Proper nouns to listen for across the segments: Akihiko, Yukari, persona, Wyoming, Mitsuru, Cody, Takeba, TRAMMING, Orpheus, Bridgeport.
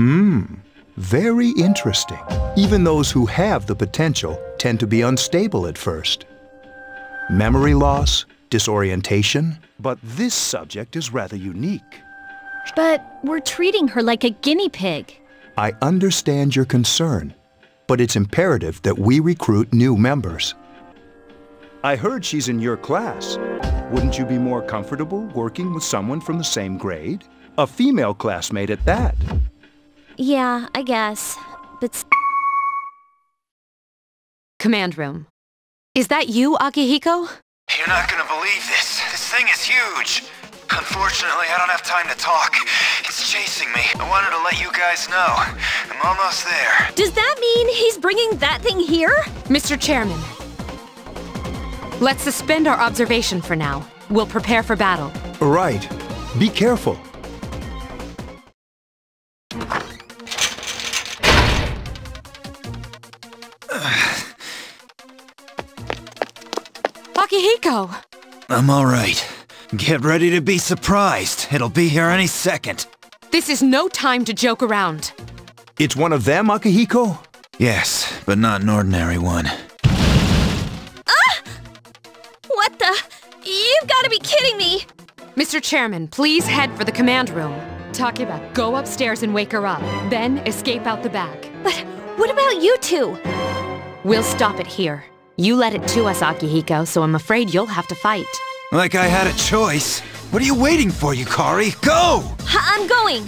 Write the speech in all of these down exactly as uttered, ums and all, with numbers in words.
Hmm, very interesting. Even those who have the potential tend to be unstable at first. Memory loss, disorientation, but this subject is rather unique. But we're treating her like a guinea pig. I understand your concern, but it's imperative that we recruit new members. I heard she's in your class. Wouldn't you be more comfortable working with someone from the same grade? A female classmate at that. Yeah, I guess, but... Command room. Is that you, Akihiko? You're not gonna believe this. This thing is huge. Unfortunately, I don't have time to talk. It's chasing me. I wanted to let you guys know. I'm almost there. Does that mean he's bringing that thing here? Mister Chairman, let's suspend our observation for now. We'll prepare for battle. Right. Be careful. Akihiko! I'm all right. Get ready to be surprised. It'll be here any second. This is no time to joke around. It's one of them, Akihiko? Yes, but not an ordinary one. Ah! What the? You've got to be kidding me! Mister Chairman, please head for the command room. Takeba, go upstairs and wake her up, then escape out the back. But what about you two? We'll stop it here. You let it to us, Akihiko, so I'm afraid you'll have to fight. Like I had a choice. What are you waiting for, Yukari? Go! I'm going!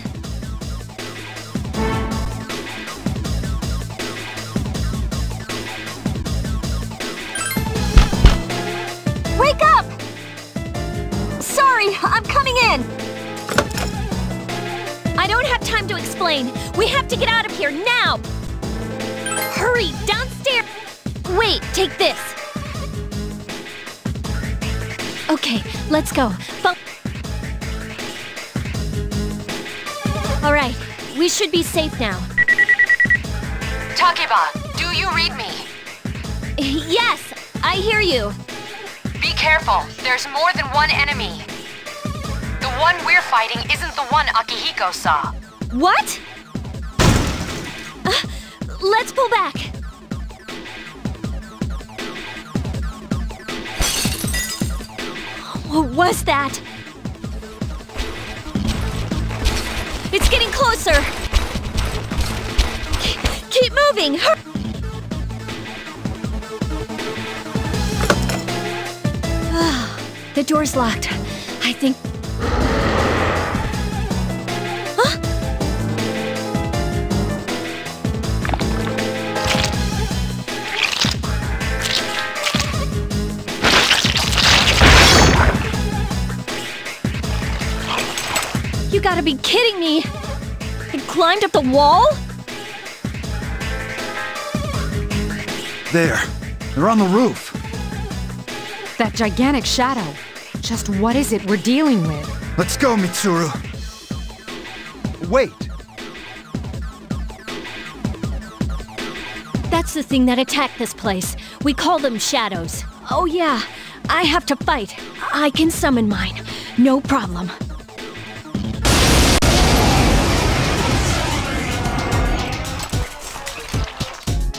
Wake up! Sorry, I'm coming in! I don't have time to explain. We have to get out of here now! Hurry, downstairs! Wait, take this! Okay, let's go. Fo- All right, we should be safe now. Takeba, do you read me? Yes, I hear you. Be careful, there's more than one enemy. The one we're fighting isn't the one Akihiko saw. What? Uh, let's pull back. What was that? It's getting closer! K- keep moving! Hur- The door's locked. I think... Huh? You gotta be kidding me! It climbed up the wall? There. They're on the roof. That gigantic shadow. Just what is it we're dealing with? Let's go, Mitsuru! Wait! That's the thing that attacked this place. We call them shadows. Oh yeah, I have to fight. I can summon mine. No problem.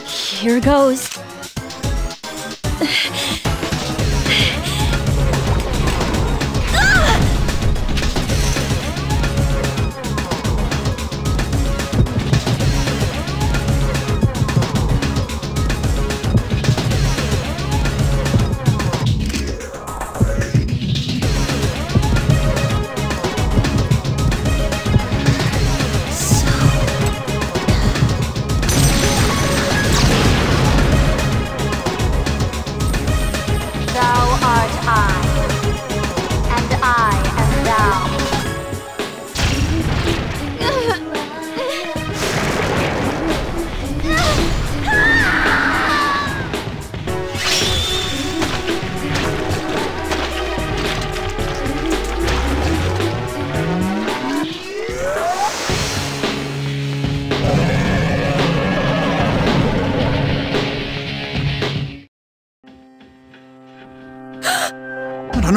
Here goes.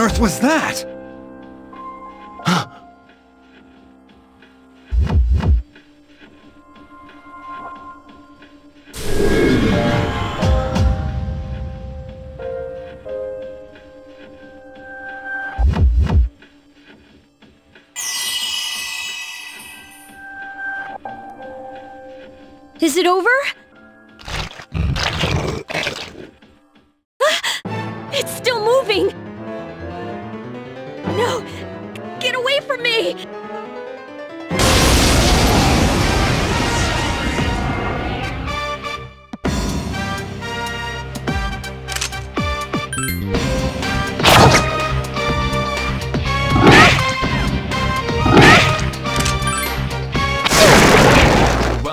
What was that? Huh. Is it over? It's still moving! No! Get away from me!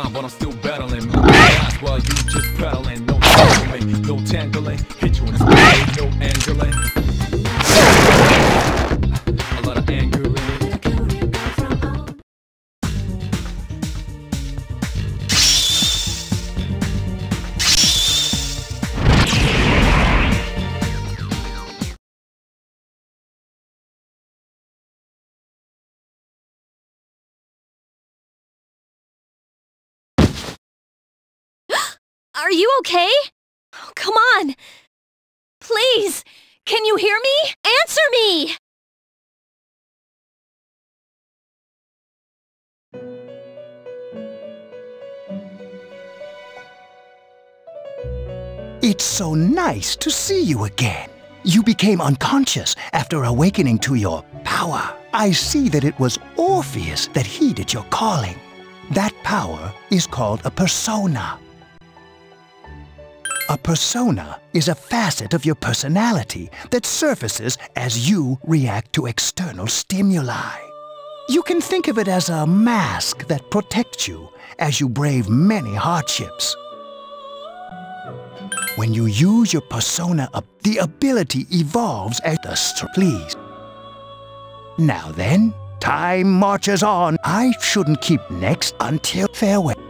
But I'm still battling. That's why you just peddling. No tangling, no tangling. Hit you in the spine, no angling. A lot of anger in Are you okay? Oh, come on! Please! Can you hear me? Answer me! It's so nice to see you again. You became unconscious after awakening to your power. I see that it was Orpheus that heeded your calling. That power is called a persona. A persona is a facet of your personality that surfaces as you react to external stimuli. You can think of it as a mask that protects you as you brave many hardships. When you use your persona, the ability evolves as the strength. Please. Now then, time marches on. I shouldn't keep next until farewell.